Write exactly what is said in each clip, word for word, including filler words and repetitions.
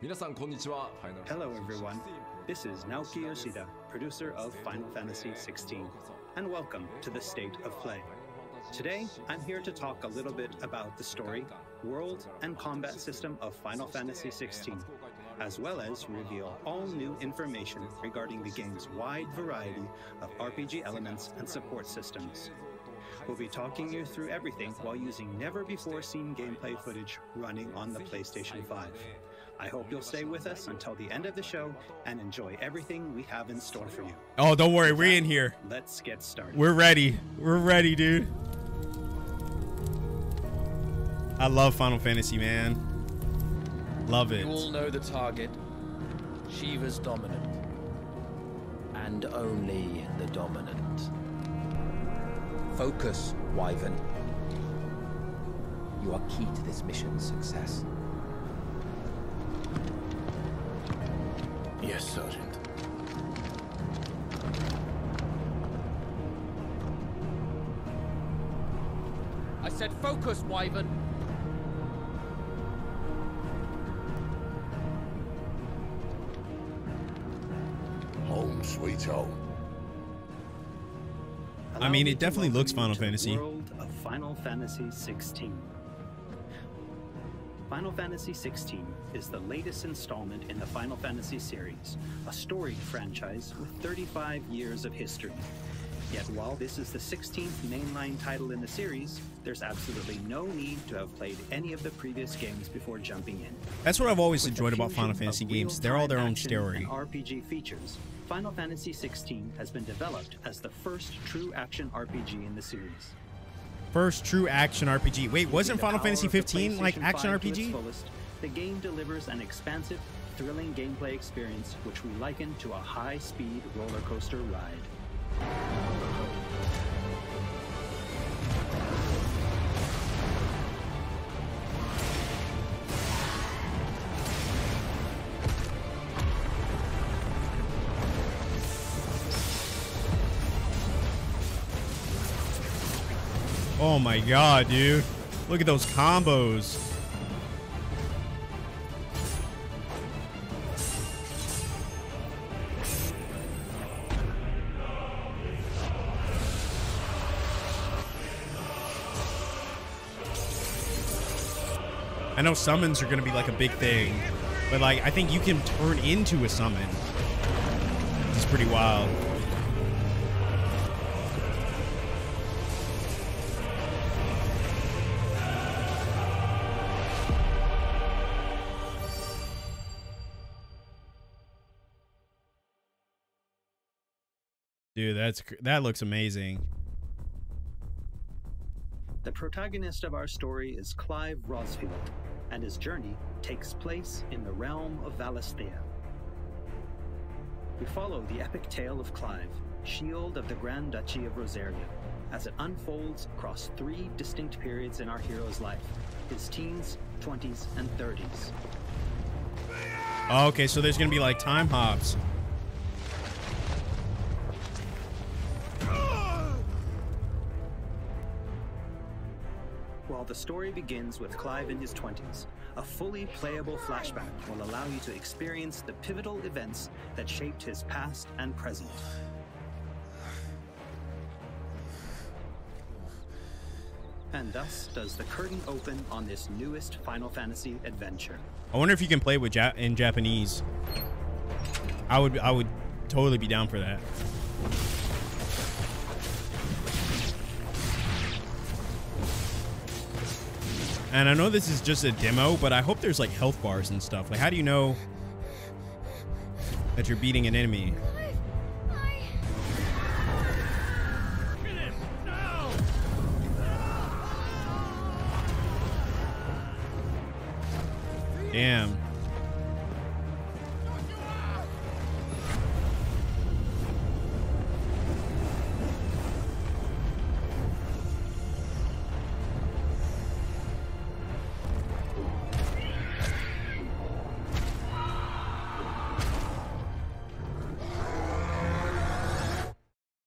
Hello everyone, this is Naoki Yoshida, producer of Final Fantasy sixteen, and welcome to the State of Play. Today, I'm here to talk a little bit about the story, world, and combat system of Final Fantasy sixteen, as well as reveal all new information regarding the game's wide variety of R P G elements and support systems. We'll be talking you through everything while using never-before-seen gameplay footage running on the PlayStation five. I hope you'll stay with us until the end of the show and enjoy everything we have in store for you. Oh, don't worry. We're in here. Let's get started. We're ready. We're ready, dude. I love Final Fantasy, man. Love it. You all know the target. Shiva's dominant. And only the dominant. Focus, Wyvern. You are key to this mission's success. Yes, Sergeant. I said focus, Wyvern! Home sweet home. I mean, it definitely looks Final Fantasy. World of Final Fantasy sixteen. Final Fantasy sixteen is the latest installment in the Final Fantasy series, a storied franchise with thirty-five years of history. Yet while this is the sixteenth mainline title in the series, there's absolutely no need to have played any of the previous games before jumping in. That's what I've always with enjoyed about Final Fantasy games. They're all their own story. R P G features. Final Fantasy sixteen has been developed as the first true action R P G in the series. First true action R P G. Wait, wasn't Final Fantasy fifteen like action R P G? Fullest, the game delivers an expansive, thrilling gameplay experience which we liken to a high-speed roller coaster ride. Oh my god, dude. Look at those combos. I know summons are going to be like a big thing, but like I think you can turn into a summon. It's pretty wild. Dude, that's that looks amazing. The protagonist of our story is Clive Rosfield, and his journey takes place in the realm of Valisthea. We follow the epic tale of Clive, shield of the Grand Duchy of Rosaria, as it unfolds across three distinct periods in our hero's life, his teens, twenties, and thirties. Oh, okay, so there's gonna be like time hops. The story begins with Clive in his twenties. A fully playable flashback will allow you to experience the pivotal events that shaped his past and present. And thus does the curtain open on this newest Final Fantasy adventure. I wonder if you can play with ja- in Japanese. I would, I would totally be down for that. And I know this is just a demo, but I hope there's like health bars and stuff. Like, how do you know that you're beating an enemy? Damn.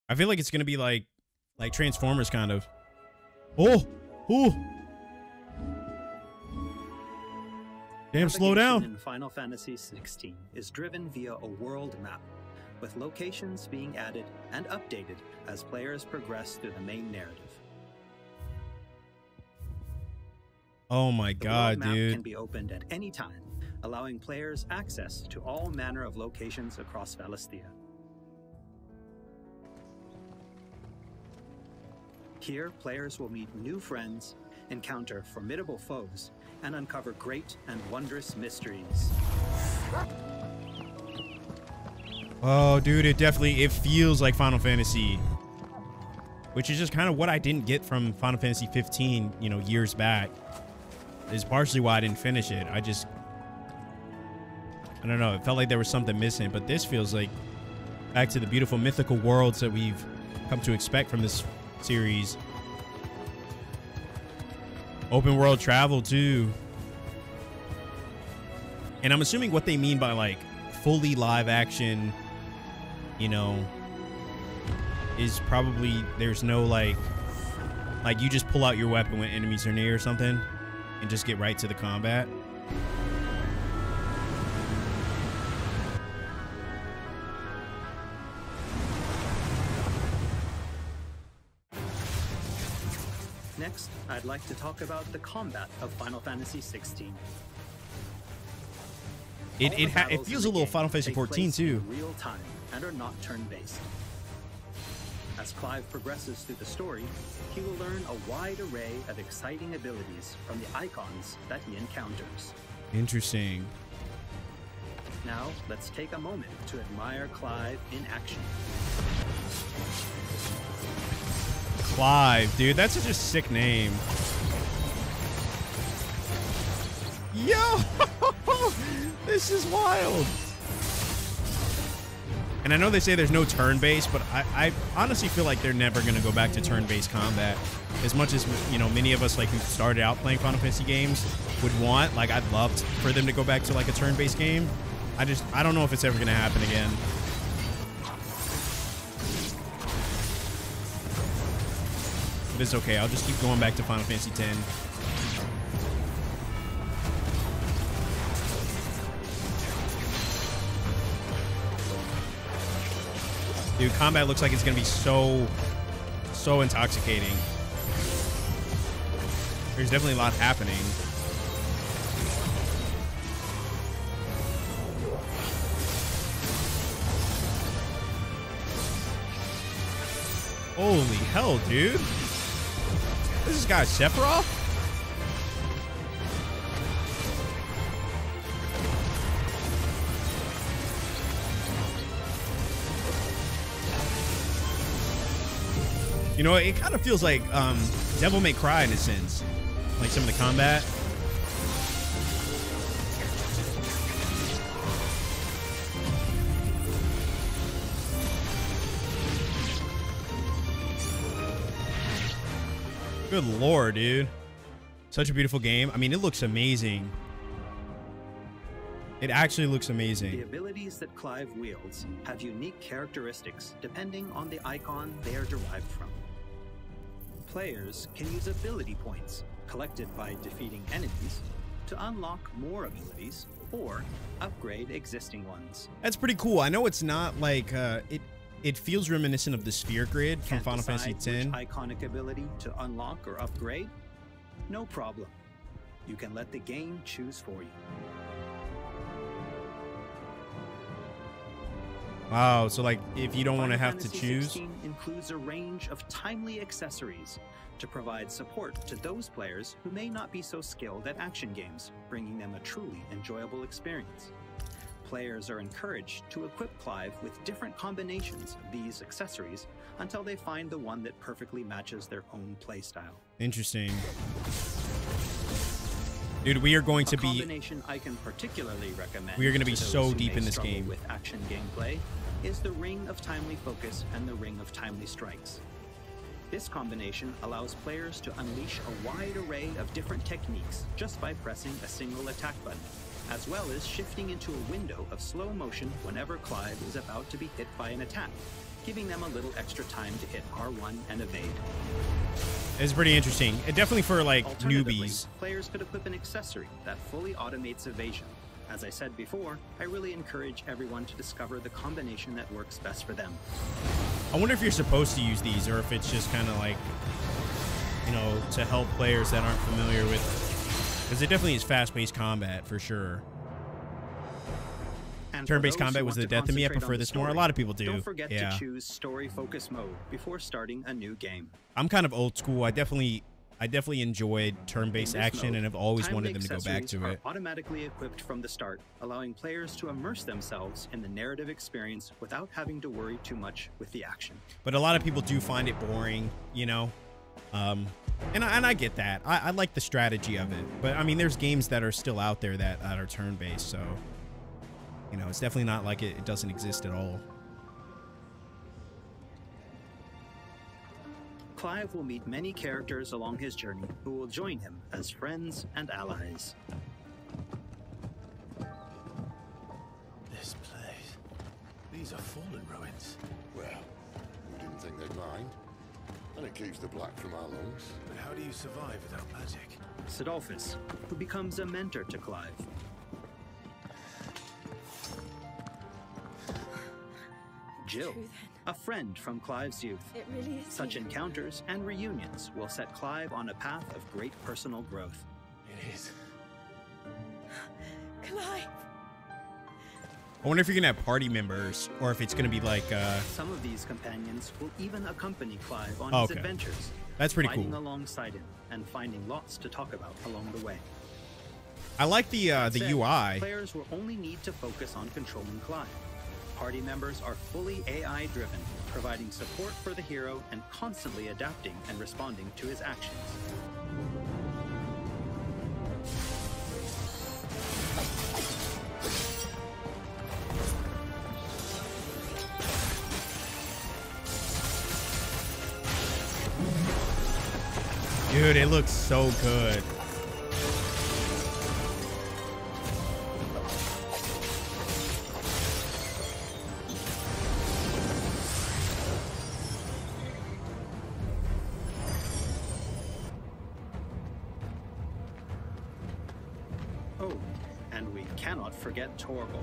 I feel like it's gonna be like, like Transformers kind of. Oh, oh. Damn, slow down. In Final Fantasy sixteen is driven via a world map, with locations being added and updated as players progress through the main narrative. Oh my god, dude. The world map can be opened at any time, allowing players access to all manner of locations across Valisthea. Here, players will meet new friends, encounter formidable foes, and uncover great and wondrous mysteries. Oh, dude, it definitely, it feels like Final Fantasy, which is just kind of what I didn't get from Final Fantasy fifteen, you know, years back. It's partially why I didn't finish it. I just, I don't know. It felt like there was something missing, but this feels like back to the beautiful mythical worlds that we've come to expect from this series. Open world travel too. And I'm assuming what they mean by like fully live action, you know, is probably there's no like, like you just pull out your weapon when enemies are near or something and just get right to the combat. Next, I'd like to talk about the combat of Final Fantasy sixteen. It it, ha it feels a little Final Fantasy fourteen too. Real time and are not turn-based. As Clive progresses through the story, he will learn a wide array of exciting abilities from the Eikons that he encounters. Interesting. Now, let's take a moment to admire Clive in action. Clive, dude, that's such a sick name. Yo, this is wild. And I know they say there's no turn-based, but I, I honestly feel like they're never gonna go back to turn-based combat. As much as, you know, many of us like who started out playing Final Fantasy games would want, like I'd love for them to go back to like a turn-based game. I just, I don't know if it's ever gonna happen again. It's okay, I'll just keep going back to Final Fantasy ten. Dude, combat looks like it's gonna be so, so intoxicating. There's definitely a lot happening. Holy hell, dude. This is guy Sephiroth? You know, it kind of feels like um, Devil May Cry in a sense. Like some of the combat. Good lord, dude. Such a beautiful game. I mean, it looks amazing. It actually looks amazing. The abilities that Clive wields have unique characteristics depending on the Eikon they are derived from. Players can use ability points collected by defeating enemies to unlock more abilities or upgrade existing ones. That's pretty cool. I know it's not like uh, it. It feels reminiscent of the sphere grid from Can't Final Fantasy X. Iconic ability to unlock or upgrade? No problem. You can let the game choose for you. Wow, so like if you don't want to have to choose. Final Fantasy sixteen includes a range of timely accessories to provide support to those players who may not be so skilled at action games, bringing them a truly enjoyable experience. Players are encouraged to equip Clive with different combinations of these accessories until they find the one that perfectly matches their own playstyle. Interesting. Dude, we are going to be... A combination I can particularly recommend... We are going to be so deep in this game. ...with action gameplay is the Ring of Timely Focus and the Ring of Timely Strikes. This combination allows players to unleash a wide array of different techniques just by pressing a single attack button, as well as shifting into a window of slow motion whenever Clive is about to be hit by an attack, giving them a little extra time to hit R one and evade. It's pretty interesting. It definitely for like newbies. Players could equip an accessory that fully automates evasion. As I said before, I really encourage everyone to discover the combination that works best for them. I wonder if you're supposed to use these, or if it's just kind of like, you know, to help players that aren't familiar with, because it definitely is fast-paced combat for sure. Turn-based combat was the death of me. I prefer this more. A lot of people do. Don't forget yeah. to choose story focus mode before starting a new game. I'm kind of old school. I definitely I definitely enjoyed turn-based action mode, and I've always wanted them to go back to it. Automatically equipped from the start, allowing players to immerse themselves in the narrative experience without having to worry too much with the action. But a lot of people do find it boring, you know. Um and I, and I get that. I, I like the strategy of it. But I mean, there's games that are still out there that, that are turn-based, so you know, it's definitely not like it, it doesn't exist at all. Clive will meet many characters along his journey who will join him as friends and allies. This place. These are fallen ruins. Well, we didn't think they'd mind. And it keeps the black from our lungs. But how do you survive without magic? Cidolfus, who becomes a mentor to Clive. Jill, a friend from Clive's youth. It really is. Such encounters and reunions will set Clive on a path of great personal growth. It is. Clive. I wonder if you're gonna have party members, or if it's gonna be like. Uh... Some of these companions will even accompany Clive on oh, his okay. adventures. That's pretty cool. Alongside him and finding lots to talk about along the way. I like the uh, the said, U I. Players will only need to focus on controlling Clive. Party members are fully A I-driven, providing support for the hero and constantly adapting and responding to his actions. Dude, it looks so good. Forget Torgo.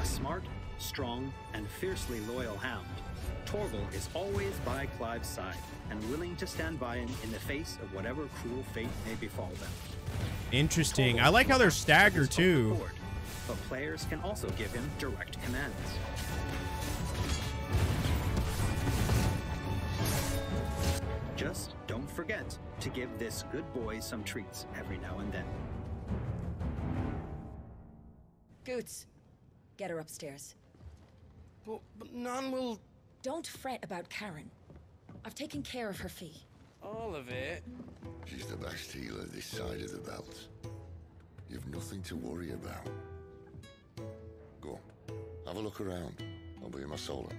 A smart, strong, and fiercely loyal hound, Torgo is always by Clive's side and willing to stand by him in the face of whatever cruel fate may befall them. Interesting. Torgo I like how they're staggered too. Board, but players can also give him direct commands. Just don't forget to give this good boy some treats every now and then. Goots, get her upstairs. But, but none will... Don't fret about Karen. I've taken care of her fee. All of it? She's the best healer this side of the belt. You've nothing to worry about. Go, have a look around. I'll be in my solo.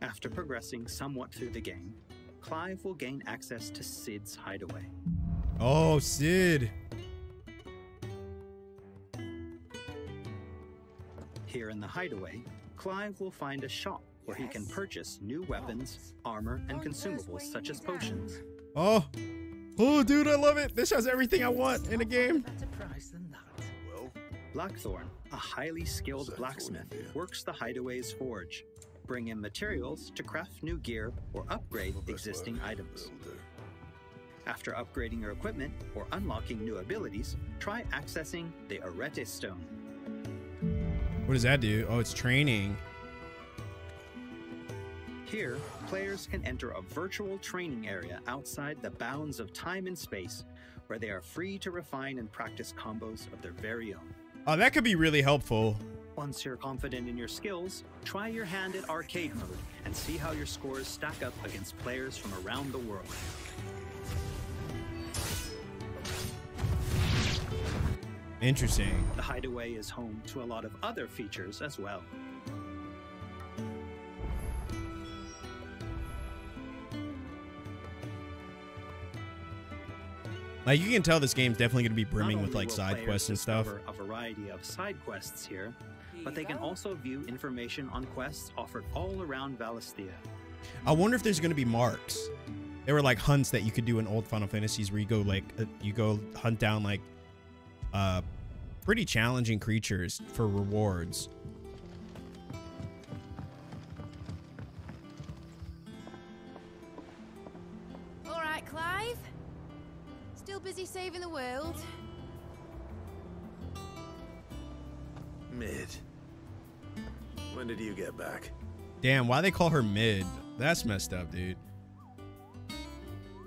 After progressing somewhat through the game, Clive will gain access to Cid's hideaway. Oh, Cid! Here in the hideaway, Clive will find a shop where yes. he can purchase new weapons, armor, and consumables such as potions. Oh! Oh, dude, I love it! This has everything I want in a game! Blackthorn, a highly skilled blacksmith, works the hideaway's forge. Bring in materials to craft new gear or upgrade existing items. After upgrading your equipment or unlocking new abilities, try accessing the Arete Stone. What does that do? Oh, it's training. Here, players can enter a virtual training area outside the bounds of time and space, where they are free to refine and practice combos of their very own. Oh, that could be really helpful. Once you're confident in your skills, try your hand at arcade mode and see how your scores stack up against players from around the world. Interesting. The hideaway is home to a lot of other features as well. Like, you can tell this game's definitely going to be brimming with, like, side quests and stuff. A variety of side quests here, but they can also view information on quests offered all around Valisthea. I wonder if there's going to be marks. There were, like, hunts that you could do in old Final Fantasies where you go, like, uh, you go hunt down, like, uh, pretty challenging creatures for rewards. All right, Clive. Still busy saving the world. Mid. When did you get back? Damn, why they call her Mid? That's messed up, dude.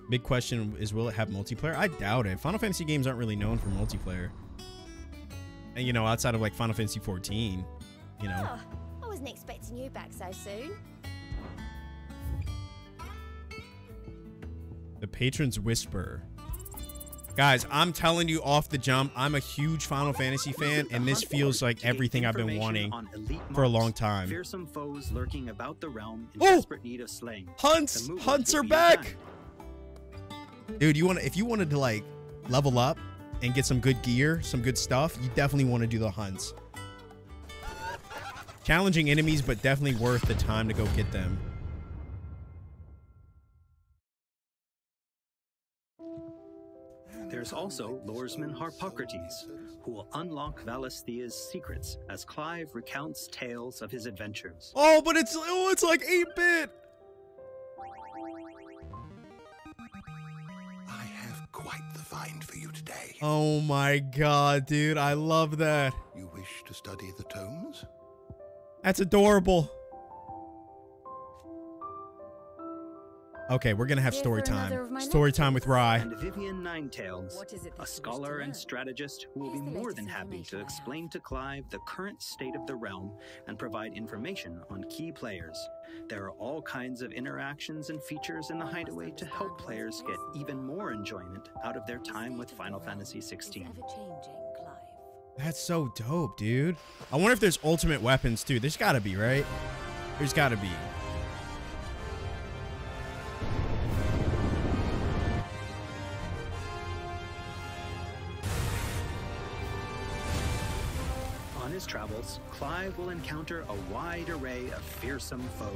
Big question is, will it have multiplayer? I doubt it. Final Fantasy games aren't really known for multiplayer. And, you know, outside of, like, Final Fantasy fourteen, you know. Oh, I wasn't expecting you back so soon. The patrons whisper. Guys, I'm telling you off the jump, I'm a huge Final Fantasy fan, and this feels like everything I've been wanting for a long time. Fearsome foes lurking about the realm in desperate need of slaying. Hunts! Hunts are back! Dude, you want if you wanted to, like, level up and get some good gear, some good stuff, you definitely want to do the hunts. Challenging enemies, but definitely worth the time to go get them. There's also Lorsman Harpocrates, who will unlock Valisthea's secrets as Clive recounts tales of his adventures. Oh, but it's oh, it's like eight bit. I have quite the find for you today. Oh my god, dude, I love that. You wish to study the tomes? That's adorable. Okay, we're gonna have story time. Story time with Rye. And Vivian Nine Tales, a scholar and strategist who will be more than happy to explain to Clive the current state of the realm and provide information on key players. There are all kinds of interactions and features in the hideaway to help players get even more enjoyment out of their time with Final Fantasy sixteen. That's so dope, dude. I wonder if there's ultimate weapons too. There's gotta be, right? There's gotta be. His travels, Clive will encounter a wide array of fearsome foes.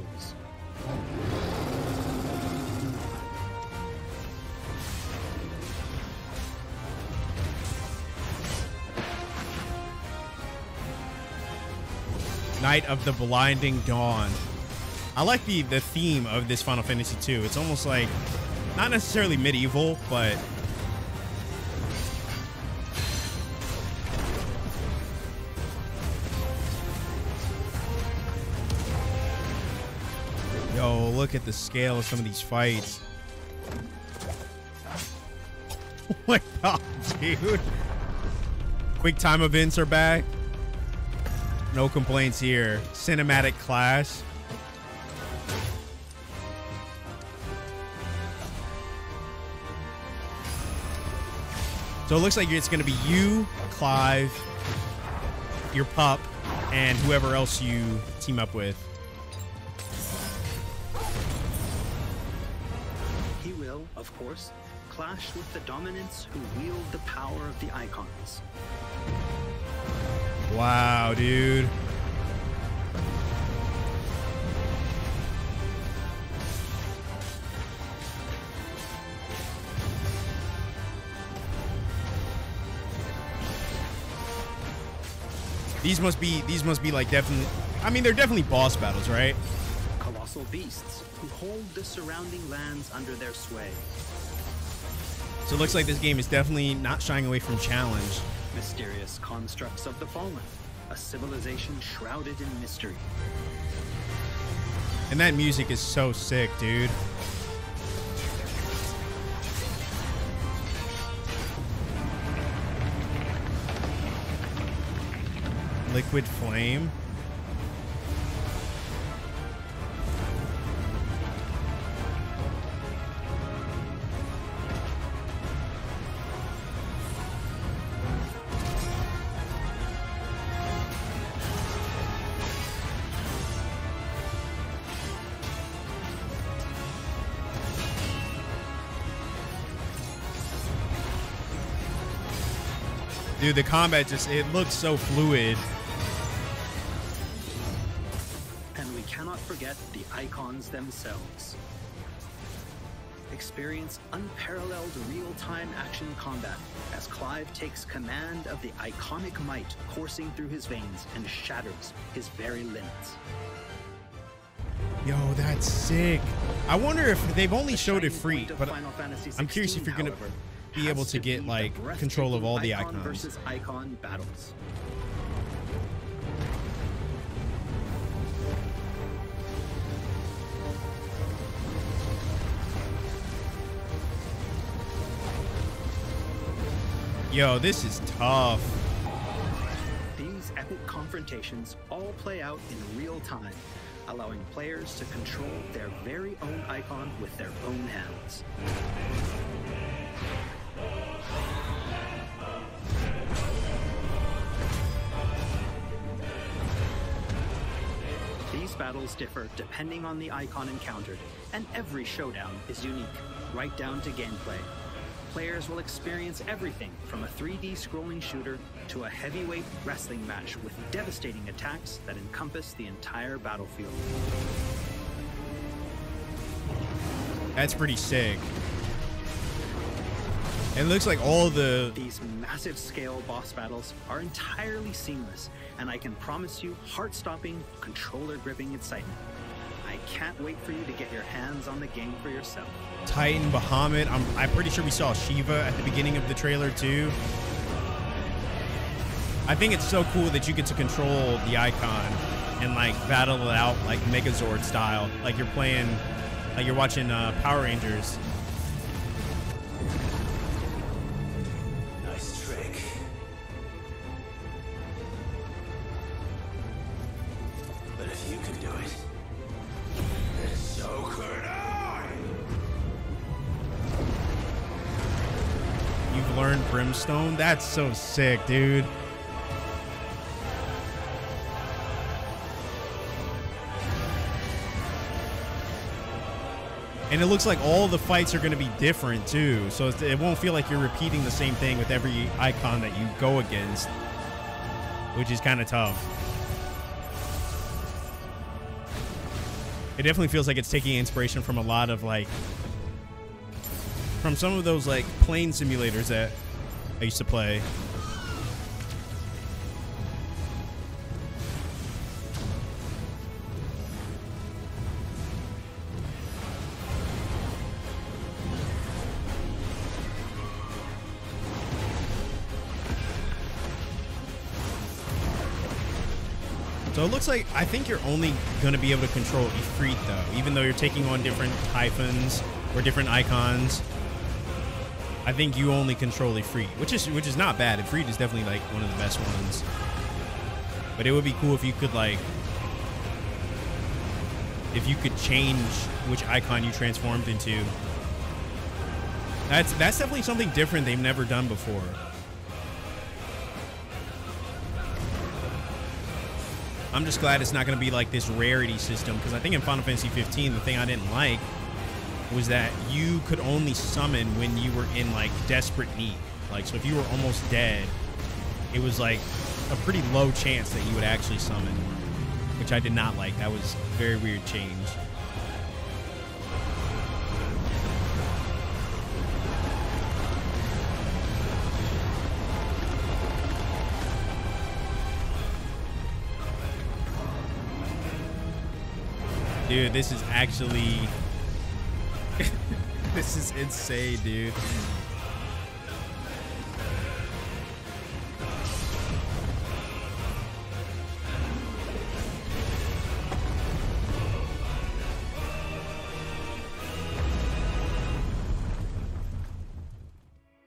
Night of the Blinding Dawn. I like the the theme of this Final Fantasy two. It's almost like not necessarily medieval, but yo, look at the scale of some of these fights. Oh my god, dude. Quick time events are back. No complaints here. Cinematic clash. So it looks like it's going to be you, Clive, your pup, and whoever else you team up with. Of course, clash with the dominants who wield the power of the Eikons. Wow, dude. These must be, these must be like definitely, I mean, they're definitely boss battles, right? Colossal beasts who hold the surrounding lands under their sway. So it looks like this game is definitely not shying away from challenge. Mysterious constructs of the fallen, a civilization shrouded in mystery. And that music is so sick, dude. Liquid Flame. Dude, the combat just, it looks so fluid. And we cannot forget the Eikons themselves. Experience unparalleled real-time action combat as Clive takes command of the iconic might coursing through his veins and shatters his very limits. Yo, that's sick. I wonder if they've only the showed it free, but I'm curious if you're going to be able to, to get, like, control of all the icon Icons. Versus icon battles. Yo, this is tough. These epic confrontations all play out in real time, allowing players to control their very own icon with their own hands. These battles differ depending on the icon encountered, and every showdown is unique, right down to gameplay. Players will experience everything from a three D scrolling shooter to a heavyweight wrestling match with devastating attacks that encompass the entire battlefield. That's pretty sick. It looks like all the... These massive scale boss battles are entirely seamless, and I can promise you heart-stopping, controller-gripping excitement. I can't wait for you to get your hands on the game for yourself. Titan, Bahamut. I'm, I'm pretty sure we saw Shiva at the beginning of the trailer too. I think it's so cool that you get to control the icon and like battle it out like Megazord style. Like you're playing, like you're watching uh, Power Rangers. Nice trick. But if you can do it, then so could I. You've learned Brimstone? That's so sick, dude. And it looks like all the fights are going to be different too, so it won't feel like you're repeating the same thing with every icon that you go against, which is kind of tough. It definitely feels like it's taking inspiration from a lot of like, from some of those like plane simulators that I used to play. So it looks like, I think you're only going to be able to control Ifrit though, even though you're taking on different hyphens or different icons. I think you only control Ifrit, which is which is not bad. Ifrit is definitely like one of the best ones, but it would be cool if you could like, if you could change which icon you transformed into. That's that's definitely something different they've never done before. I'm just glad it's not going to be like this rarity system, because I think in Final Fantasy fifteen, the thing I didn't like was that you could only summon when you were in like desperate need. Like, so if you were almost dead, it was like a pretty low chance that you would actually summon, which I did not like. That was a very weird change. Dude, this is actually, this is insane, dude.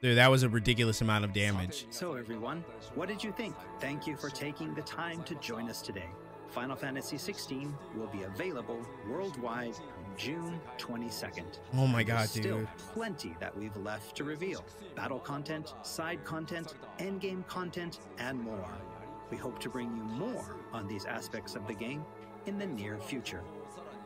Dude, that was a ridiculous amount of damage. So everyone, what did you think? Thank you for taking the time to join us today. Final Fantasy sixteen will be available worldwide on June twenty-second. Oh my god, dude. There's still plenty that we've left to reveal. Battle content, side content, endgame content, and more. We hope to bring you more on these aspects of the game in the near future.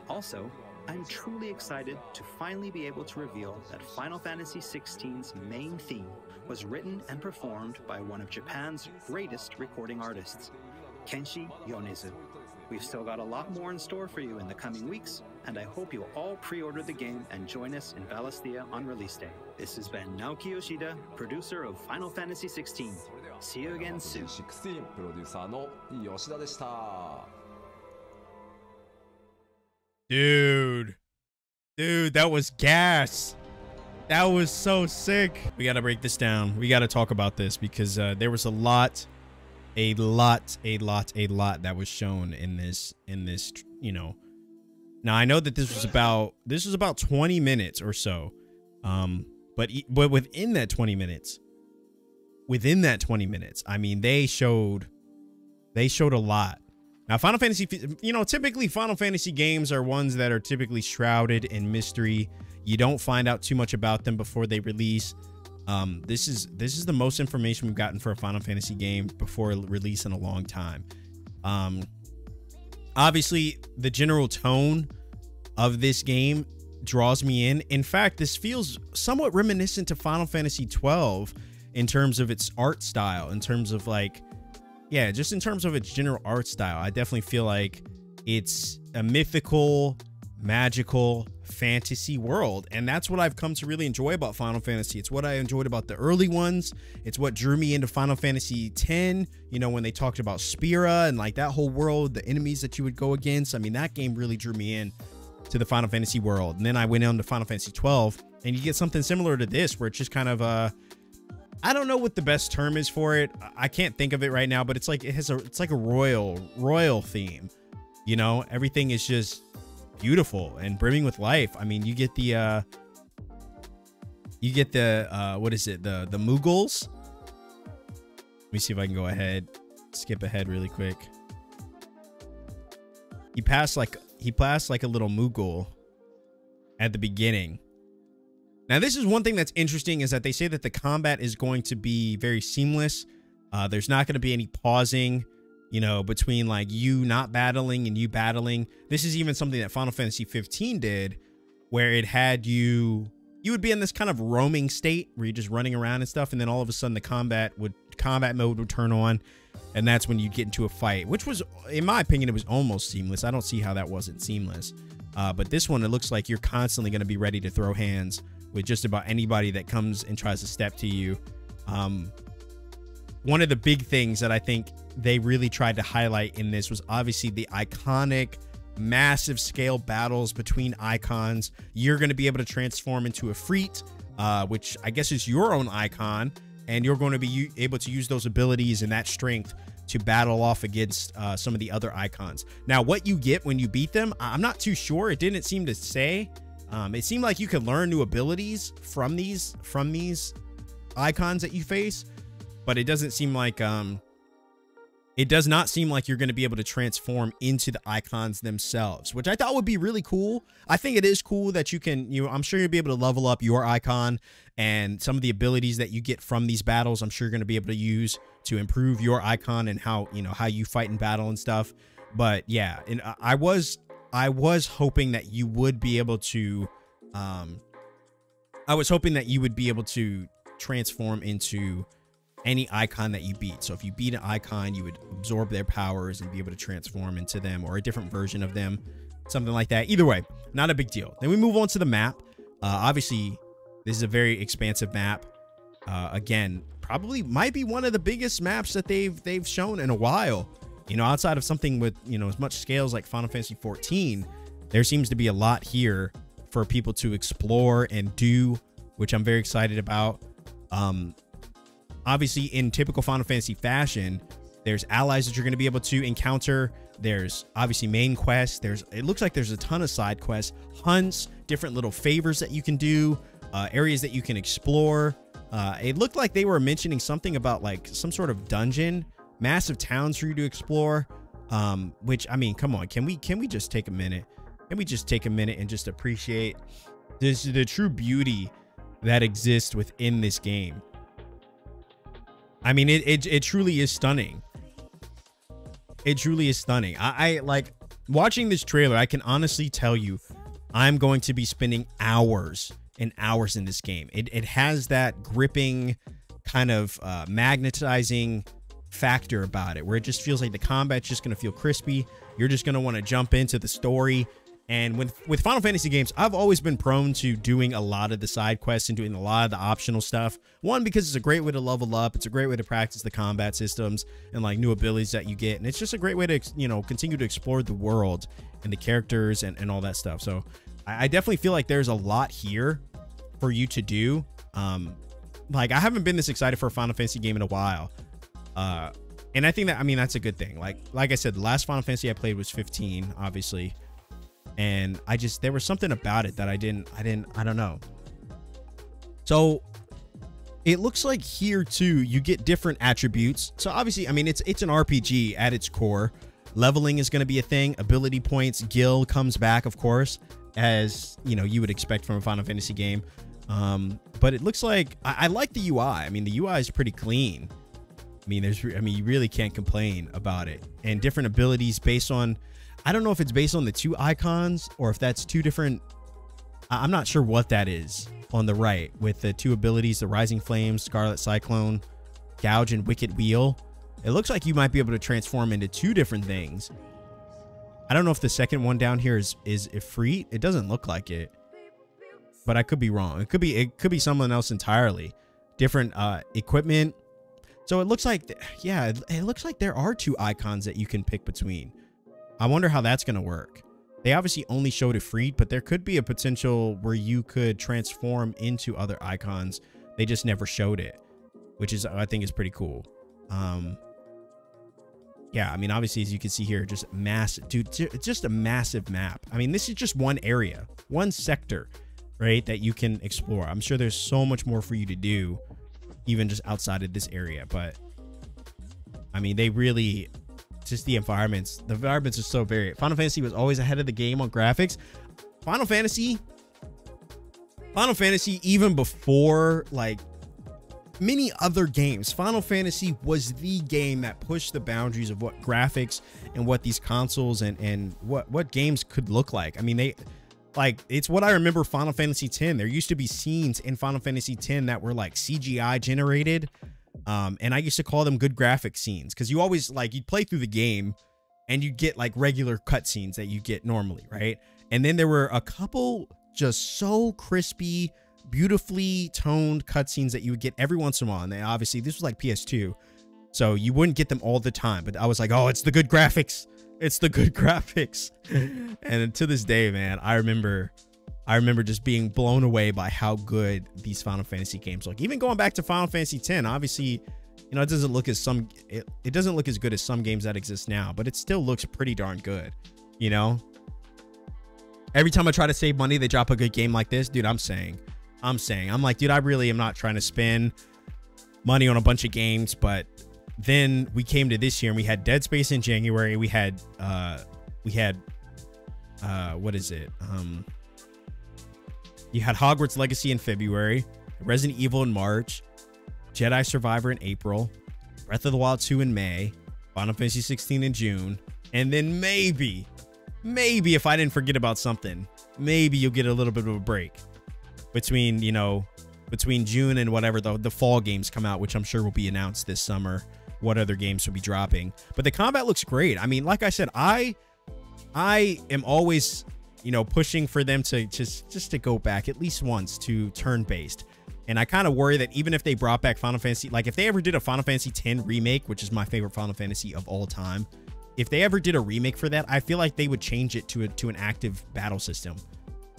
Also, I'm truly excited to finally be able to reveal that Final Fantasy sixteen's main theme was written and performed by one of Japan's greatest recording artists, Kenshi Yonezu. We've still got a lot more in store for you in the coming weeks, and I hope you'll all pre-order the game and join us in Valisthea on release day. This has been Naoki Yoshida, producer of Final Fantasy sixteen. See you again soon. sixteen producer no Yoshida deshita. Dude. Dude, that was gas. That was so sick. We got to break this down. We got to talk about this because uh, there was a lot, a lot, a lot, a lot that was shown in this, in this, you know. Now, I know that this was about, this was about twenty minutes or so. Um, but, but within that twenty minutes, within that twenty minutes, I mean, they showed, they showed a lot. Now, Final Fantasy, you know, typically Final Fantasy games are ones that are typically shrouded in mystery. You don't find out too much about them before they release. Um, this is this is the most information we've gotten for a Final Fantasy game before release in a long time. Um, obviously, the general tone of this game draws me in. In fact, this feels somewhat reminiscent to Final Fantasy twelve in terms of its art style, in terms of like, yeah, just in terms of its general art style. I definitely feel like it's a mythical, magical fantasy world. And that's what I've come to really enjoy about Final Fantasy. It's what I enjoyed about the early ones. It's what drew me into Final Fantasy ten, you know, when they talked about Spira and like that whole world, the enemies that you would go against. I mean, that game really drew me in to the Final Fantasy world. And then I went on to Final Fantasy twelve, and you get something similar to this where it's just kind of a, uh, I don't know what the best term is for it. I can't think of it right now, but it's like it has a it's like a royal royal theme. You know, everything is just beautiful and brimming with life. I mean, you get the uh you get the uh what is it? The the Mughals. Let me see if I can go ahead, skip ahead really quick. He passed like he passed like a little Mughal at the beginning. Now, this is one thing that's interesting is that they say that the combat is going to be very seamless. Uh, there's not going to be any pausing, you know, between like you not battling and you battling. This is even something that Final Fantasy fifteen did, where it had you, you would be in this kind of roaming state where you're just running around and stuff. And then all of a sudden the combat would, combat mode would turn on. And that's when you get into a fight, which was, in my opinion, it was almost seamless. I don't see how that wasn't seamless. Uh, but this one, it looks like you're constantly going to be ready to throw hands with just about anybody that comes and tries to step to you. Um, one of the big things that I think they really tried to highlight in this was obviously the iconic, massive scale battles between Eikons. You're going to be able to transform into a Ifrit, uh, which I guess is your own Eikon, and you're going to be able to use those abilities and that strength to battle off against uh, some of the other Eikons. Now, what you get when you beat them, I'm not too sure. It didn't seem to say. Um, it seemed like you could learn new abilities from these from these Eikons that you face, but it doesn't seem like um, it does not seem like you're going to be able to transform into the Eikons themselves, which I thought would be really cool. I think it is cool that you can. You, I'm sure you'll be able to level up your Eikon, and some of the abilities that you get from these battles, I'm sure you're going to be able to use to improve your Eikon and how you know how you fight in battle and stuff. But yeah, and I was. I was hoping that you would be able to, um, I was hoping that you would be able to transform into any Eikon that you beat. So if you beat an Eikon, you would absorb their powers and be able to transform into them or a different version of them, something like that. Either way, not a big deal. Then we move on to the map. Uh, obviously, this is a very expansive map. Uh, again, probably might be one of the biggest maps that they've they've shown in a while. You know, outside of something with, you know, as much scales like Final Fantasy fourteen, there seems to be a lot here for people to explore and do, which I'm very excited about. Um, obviously, in typical Final Fantasy fashion, there's allies that you're going to be able to encounter. There's obviously main quests. There's, it looks like there's a ton of side quests, hunts, different little favors that you can do, uh, areas that you can explore. Uh, it looked like they were mentioning something about like some sort of dungeon. Massive towns for you to explore, um, which, I mean, come on, can we can we just take a minute? Can we just take a minute and just appreciate this, the true beauty that exists within this game? I mean, it it, it truly is stunning. It truly is stunning. I, I like watching this trailer. I can honestly tell you, I'm going to be spending hours and hours in this game. It it has that gripping kind of uh, magnetizing factor about it, where it just feels like the combat's just going to feel crispy. You're just going to want to jump into the story. And with, with Final Fantasy games, I've always been prone to doing a lot of the side quests and doing a lot of the optional stuff. One, because it's a great way to level up. It's a great way to practice the combat systems and like new abilities that you get. And it's just a great way to, you know, continue to explore the world and the characters and, and all that stuff. So I, I definitely feel like there's a lot here for you to do. Um, like I haven't been this excited for a Final Fantasy game in a while. Uh, and I think that, I mean, that's a good thing. Like, like I said, the last Final Fantasy I played was fifteen, obviously. And I just, there was something about it that I didn't, I didn't, I don't know. So it looks like here too, you get different attributes. So obviously, I mean, it's, it's an R P G at its core. Leveling is going to be a thing. Ability points, Gil comes back, of course, as you know, you would expect from a Final Fantasy game. Um, but it looks like, I, I like the U I. I mean, the U I is pretty clean. I mean, there's, I mean, you really can't complain about it. And different abilities based on, I don't know if it's based on the two icons or if that's two different. I'm not sure what that is on the right with the two abilities, the Rising Flames, Scarlet Cyclone, Gouge, and Wicked Wheel. It looks like you might be able to transform into two different things. I don't know if the second one down here is, is Ifrit. It doesn't look like it, but I could be wrong. It could be, it could be someone else entirely. Different uh, equipment. So it looks like, yeah, it, it looks like there are two icons that you can pick between. I wonder how that's going to work. They obviously only showed Ifrit, but there could be a potential where you could transform into other icons. They just never showed it, which is, I think, is pretty cool. Um, yeah, I mean, obviously, as you can see here, just massive, dude, just a massive map. I mean, this is just one area, one sector, right, that you can explore. I'm sure there's so much more for you to do, even just outside of this area. But, I mean, they really... just the environments the environments are so varied. Final Fantasy was always ahead of the game on graphics. Final Fantasy Final Fantasy even before like many other games, Final Fantasy was the game that pushed the boundaries of what graphics and what these consoles and and what what games could look like. I mean, they like it's what I remember Final Fantasy X. There used to be scenes in Final Fantasy X that were like C G I generated. Um, and I used to call them good graphic scenes, because you always like you'd play through the game and you'd get like regular cutscenes that you get normally. Right. And then there were a couple just so crispy, beautifully toned cutscenes that you would get every once in a while. And they, obviously this was like P S two, so you wouldn't get them all the time. But I was like, oh, it's the good graphics. It's the good graphics. And to this day, man, I remember I remember just being blown away by how good these Final Fantasy games look. Even going back to Final Fantasy X, obviously, you know, it doesn't look as some, it, it doesn't look as good as some games that exist now, but it still looks pretty darn good. You know, every time I try to save money, they drop a good game like this, dude. I'm saying, I'm saying, I'm like, dude, I really am not trying to spend money on a bunch of games. But then we came to this year and we had Dead Space in January. We had, uh, we had, uh, what is it? Um, You had Hogwarts Legacy in February, Resident Evil in March, Jedi Survivor in April, Breath of the Wild two in May, Final Fantasy sixteen in June, and then maybe, maybe if I didn't forget about something, maybe you'll get a little bit of a break between, you know, between June and whatever the, the fall games come out, which I'm sure will be announced this summer, what other games will be dropping. But the combat looks great. I mean, like I said, I, I am always... you know, pushing for them to just just to go back at least once to turn-based. And I kind of worry that even if they brought back Final Fantasy, like if they ever did a Final Fantasy X remake, which is my favorite Final Fantasy of all time, if they ever did a remake for that, I feel like they would change it to a, to an active battle system,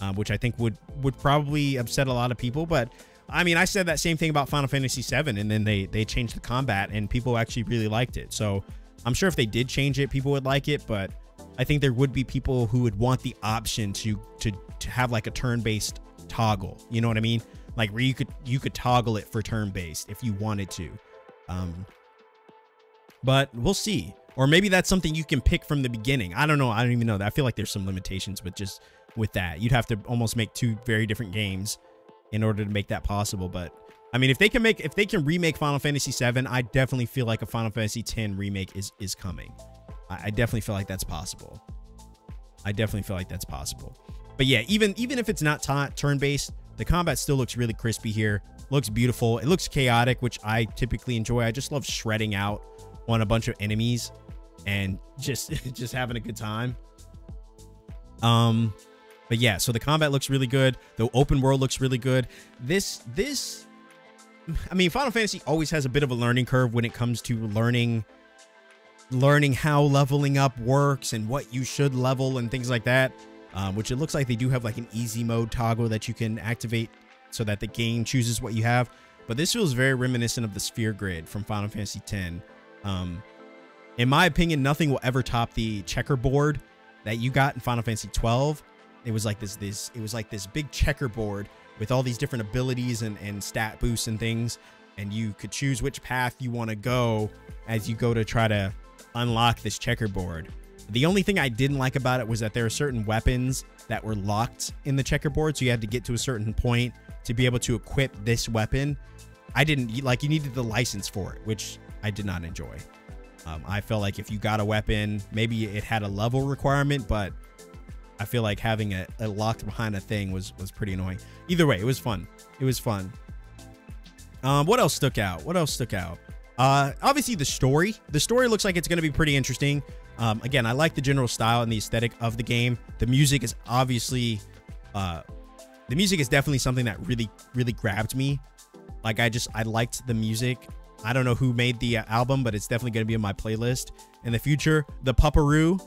um, which I think would would probably upset a lot of people. But I mean, I said that same thing about Final Fantasy seven, and then they they changed the combat and people actually really liked it. So I'm sure if they did change it, people would like it, but I think there would be people who would want the option to to to have like a turn-based toggle. You know what I mean? Like where you could you could toggle it for turn-based if you wanted to. Um, but we'll see. Or maybe that's something you can pick from the beginning. I don't know. I don't even know that. I feel like there's some limitations with just with that. You'd have to almost make two very different games in order to make that possible. But I mean, if they can make if they can remake Final Fantasy seven, I definitely feel like a Final Fantasy X remake is is coming. I definitely feel like that's possible. I definitely feel like that's possible. But yeah, even even if it's not turn-based, the combat still looks really crispy here. Looks beautiful. It looks chaotic, which I typically enjoy. I just love shredding out on a bunch of enemies and just just having a good time. Um, but yeah, so the combat looks really good. The open world looks really good. This, this, I mean, Final Fantasy always has a bit of a learning curve when it comes to learning, learning how leveling up works and what you should level and things like that. Um, which it looks like they do have like an easy mode toggle that you can activate so that the game chooses what you have. But this feels very reminiscent of the sphere grid from Final Fantasy X. Um, in my opinion, nothing will ever top the checkerboard that you got in Final Fantasy twelve. It was like this, this, it was like this big checkerboard with all these different abilities and, and stat boosts and things. And you could choose which path you want to go as you go to try to unlock this checkerboard. The only thing I didn't like about it was that there are certain weapons that were locked in the checkerboard. So you had to get to a certain point to be able to equip this weapon. I didn't like, you needed the license for it, which I did not enjoy. Um, I felt like if you got a weapon, maybe it had a level requirement, but I feel like having it locked behind a thing was, was pretty annoying. Either way, it was fun. It was fun. Um, what else stuck out? What else stuck out? Uh, obviously the story, the story looks like it's going to be pretty interesting. Um, again, I like the general style and the aesthetic of the game. The music is obviously, uh, the music is definitely something that really, really grabbed me. Like I just, I liked the music. I don't know who made the album, but it's definitely going to be in my playlist in the future. The Pupparoo,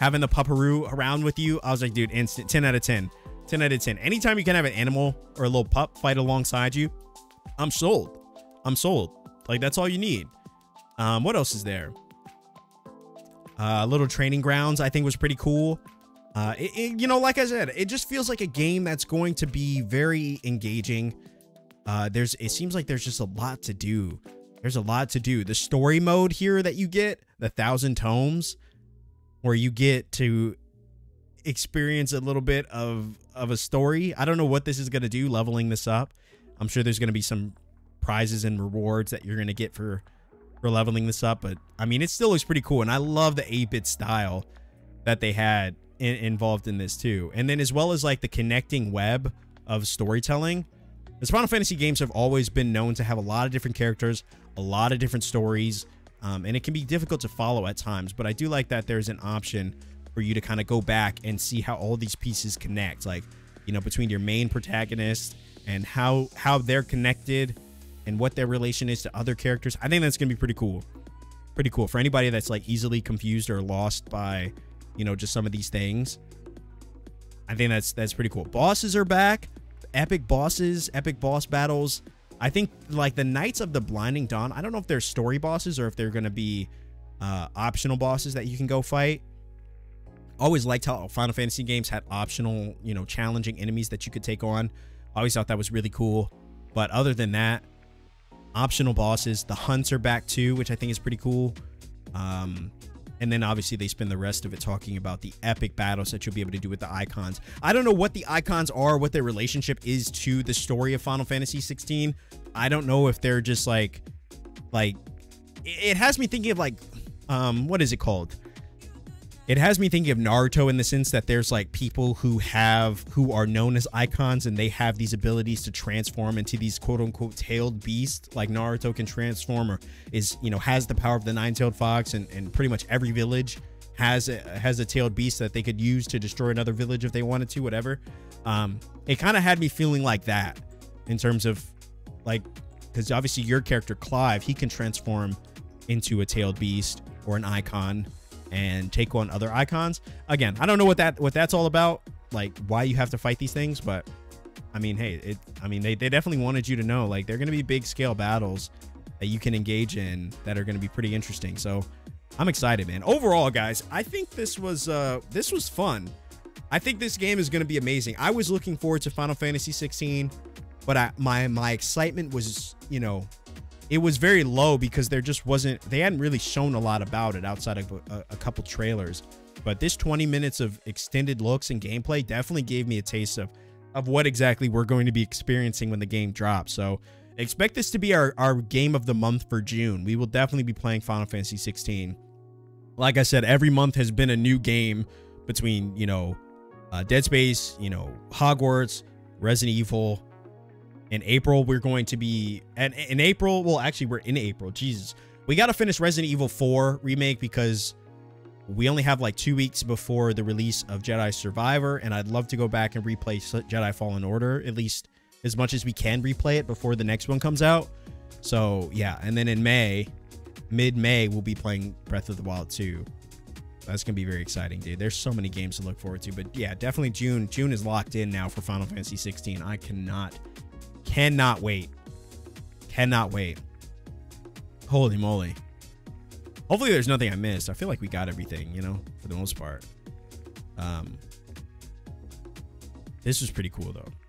having the Pupparoo around with you. I was like, dude, instant ten out of ten, ten out of ten. Anytime you can have an animal or a little pup fight alongside you, I'm sold. I'm sold. Like that's all you need. Um, what else is there? Uh, little training grounds, I think, was pretty cool. Uh, it, it, you know, like I said, it just feels like a game that's going to be very engaging. Uh, there's, it seems like there's just a lot to do. There's a lot to do. The story mode here that you get, the Thousand Tomes, where you get to experience a little bit of, of a story. I don't know what this is going to do, leveling this up. I'm sure there's going to be some prizes and rewards that you're going to get for for leveling this up, but I mean, it still looks pretty cool, and I love the eight bit style that they had in, involved in this too. And then as well as like the connecting web of storytelling, as Final Fantasy games have always been known to have a lot of different characters, a lot of different stories, um, and it can be difficult to follow at times, but I do like that there's an option for you to kind of go back and see how all these pieces connect, like, you know, between your main protagonist and how how they're connected and what their relation is to other characters. I think that's going to be pretty cool. Pretty cool for anybody that's like easily confused or lost by, you know, just some of these things. I think that's that's pretty cool. Bosses are back. Epic bosses, epic boss battles. I think like the Knights of the Blinding Dawn, I don't know if they're story bosses or if they're going to be uh, optional bosses that you can go fight. Always liked how Final Fantasy games had optional, you know, challenging enemies that you could take on. Always thought that was really cool. But other than that, optional bosses, the hunts are back too, which I think is pretty cool. Um, and then obviously they spend the rest of it talking about the epic battles that you'll be able to do with the Eikons. I don't know what the Eikons are, what their relationship is to the story of Final Fantasy sixteen. I don't know if they're just like, like, it has me thinking of like, um, what is it called? It has me thinking of Naruto in the sense that there's like people who have, who are known as Eikons, and they have these abilities to transform into these quote unquote tailed beasts. Like Naruto can transform, or is, you know, has the power of the nine-tailed fox, and, and pretty much every village has a, has a tailed beast that they could use to destroy another village if they wanted to, whatever. Um, it kind of had me feeling like that in terms of like, because obviously your character Clive, he can transform into a tailed beast or an Eikon and take on other Eikons. Again, I don't know what that what that's all about, like why you have to fight these things, but I mean, hey, it I mean, they, they definitely wanted you to know, like, they're going to be big scale battles that you can engage in that are going to be pretty interesting. So I'm excited, man. Overall, guys, I think this was uh this was fun. I think this game is going to be amazing. I was looking forward to Final Fantasy sixteen, but I my my excitement was, you know, it was very low because there just wasn't, they hadn't really shown a lot about it outside of a, a couple trailers. But this twenty minutes of extended looks and gameplay definitely gave me a taste of, of what exactly we're going to be experiencing when the game drops. So expect this to be our, our game of the month for June. We will definitely be playing Final Fantasy sixteen. Like I said, every month has been a new game between, you know, uh, Dead Space, you know, Hogwarts, Resident Evil, In April, we're going to be... and in April... Well, actually, we're in April. Jesus. We got to finish Resident Evil four Remake because we only have like two weeks before the release of Jedi Survivor. And I'd love to go back and replay Jedi Fallen Order, at least as much as we can replay it before the next one comes out. So, yeah. And then in May, mid-May, we'll be playing Breath of the Wild two. That's going to be very exciting, dude. There's so many games to look forward to. But yeah, definitely June. June is locked in now for Final Fantasy sixteen. I cannot... Cannot wait. Cannot wait. Holy moly. Hopefully there's nothing I missed. I feel like we got everything, you know, for the most part. Um, this was pretty cool, though.